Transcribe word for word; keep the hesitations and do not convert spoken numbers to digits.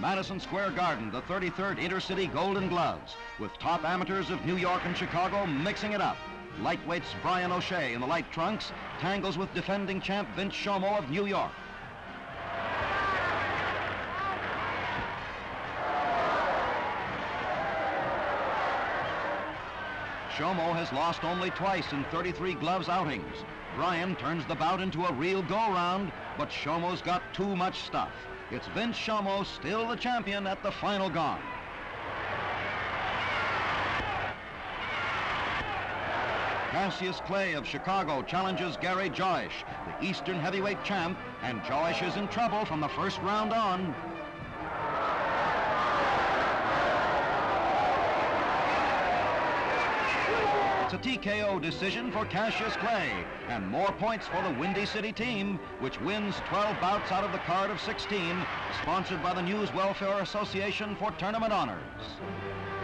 Madison Square Garden, the thirty-third Intercity Golden Gloves, with top amateurs of New York and Chicago mixing it up. Lightweights Brian O'Shea in the light trunks tangles with defending champ Vince Shomo of New York. Shomo has lost only twice in thirty-three gloves outings. Brian turns the bout into a real go-round, but Shomo's got too much stuff. It's Vince Shomo, still the champion, at the final gong. Cassius Clay of Chicago challenges Gary Joyce, the Eastern heavyweight champ, and Joyce is in trouble from the first round on. It's a T K O decision for Cassius Clay, and more points for the Windy City team, which wins twelve bouts out of the card of sixteen, sponsored by the News Welfare Association for tournament honors.